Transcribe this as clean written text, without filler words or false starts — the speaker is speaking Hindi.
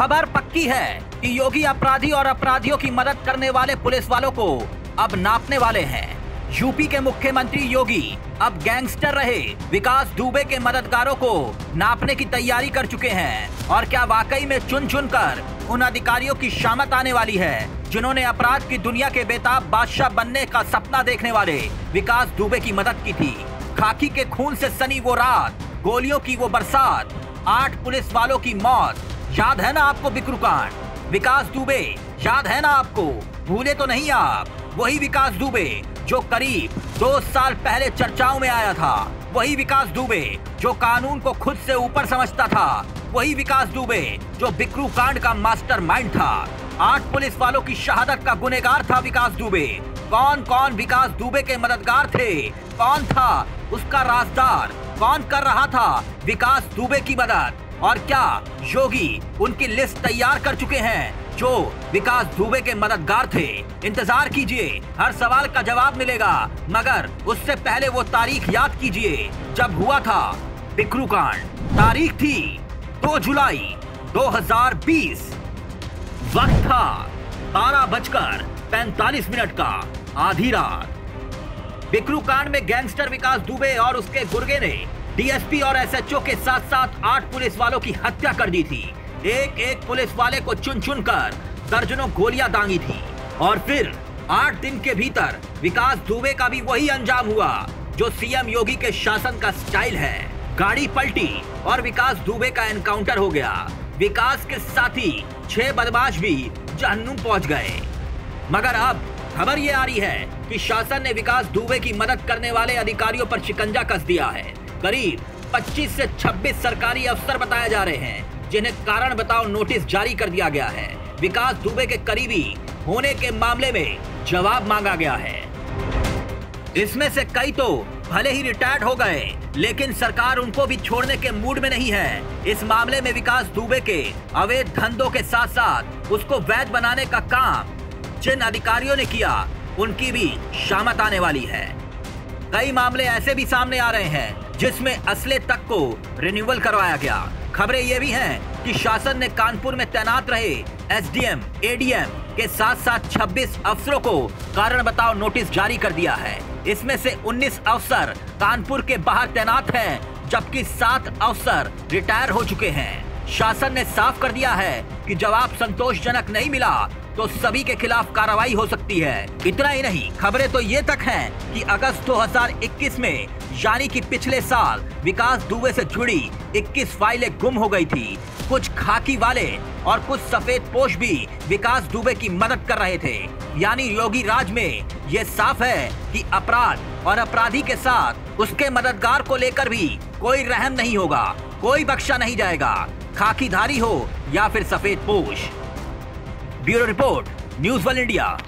खबर पक्की है कि योगी अपराधी और अपराधियों की मदद करने वाले पुलिस वालों को अब नापने वाले हैं। यूपी के मुख्यमंत्री योगी अब गैंगस्टर रहे विकास दुबे के मददगारों को नापने की तैयारी कर चुके हैं। और क्या वाकई में चुन चुन कर उन अधिकारियों की शामत आने वाली है जिन्होंने अपराध की दुनिया के बेताब बादशाह बनने का सपना देखने वाले विकास दुबे की मदद की थी। खाकी के खून से सनी वो रात, गोलियों की वो बरसात, 8 पुलिस वालों की मौत, याद है ना आपको बिक्रू कांड? विकास दुबे याद है ना आपको? भूले तो नहीं आप? वही विकास दुबे जो करीब 2 साल पहले चर्चाओं में आया था, वही विकास दुबे जो कानून को खुद से ऊपर समझता था, वही विकास दुबे जो बिक्रू कांड का मास्टरमाइंड था। 8 पुलिस वालों की शहादत का गुनहगार था विकास दुबे। कौन कौन विकास दुबे के मददगार थे? कौन था उसका राजदार? कौन कर रहा था विकास दुबे की मदद? और क्या योगी उनकी लिस्ट तैयार कर चुके हैं जो विकास दुबे के मददगार थे? इंतजार कीजिए, हर सवाल का जवाब मिलेगा। मगर उससे पहले वो तारीख याद कीजिए जब हुआ था बिक्रू कांड। तारीख थी 2 जुलाई 2020। वक्त था 12:45 का, आधी रात। बिक्रू कांड में गैंगस्टर विकास दुबे और उसके गुर्गे ने डीएसपी और एसएचओ के साथ साथ 8 पुलिस वालों की हत्या कर दी थी। एक पुलिस वाले को चुन चुन कर दर्जनों गोलियां दागी थी। और फिर 8 दिन के भीतर विकास दुबे का भी वही अंजाम हुआ जो सीएम योगी के शासन का स्टाइल है। गाड़ी पलटी और विकास दुबे का एनकाउंटर हो गया। विकास के साथी 6 बदमाश भी जहन्नुम पहुंच गए। मगर अब खबर ये आ रही है कि शासन ने विकास दुबे की मदद करने वाले अधिकारियों पर शिकंजा कस दिया है। करीब 25 से 26 सरकारी अफसर बताए जा रहे हैं जिन्हें कारण बताओ नोटिस जारी कर दिया गया है। विकास दुबे के करीबी होने के मामले में जवाब मांगा गया है। इसमें से कई तो भले ही रिटायर्ड हो गए, लेकिन सरकार उनको भी छोड़ने के मूड में नहीं है। इस मामले में विकास दुबे के अवैध धंधों के साथ साथ उसको वैध बनाने का काम जिन अधिकारियों ने किया, उनकी भी शामत आने वाली है। कई मामले ऐसे भी सामने आ रहे हैं जिसमें असले तक को रिन्यूअल करवाया गया। खबरें ये भी हैं कि शासन ने कानपुर में तैनात रहे एसडीएम, एडीएम के साथ साथ 26 अफसरों को कारण बताओ नोटिस जारी कर दिया है। इसमें से 19 अफसर कानपुर के बाहर तैनात हैं, जबकि 7 अफसर रिटायर हो चुके हैं। शासन ने साफ कर दिया है कि जवाब संतोषजनक नहीं मिला तो सभी के खिलाफ कार्रवाई हो सकती है। इतना ही नहीं, खबरें तो ये तक हैं कि अगस्त 2021 में, यानी कि पिछले साल, विकास दुबे से जुड़ी 21 फाइलें गुम हो गई थी। कुछ खाकी वाले और कुछ सफेद पोश भी विकास दुबे की मदद कर रहे थे। यानी योगी राज में ये साफ है कि अपराध और अपराधी के साथ उसके मददगार को लेकर भी कोई रहम नहीं होगा, कोई बख्शा नहीं जाएगा, खाकीधारी हो या फिर सफेद पोश। Bureau report, news world India.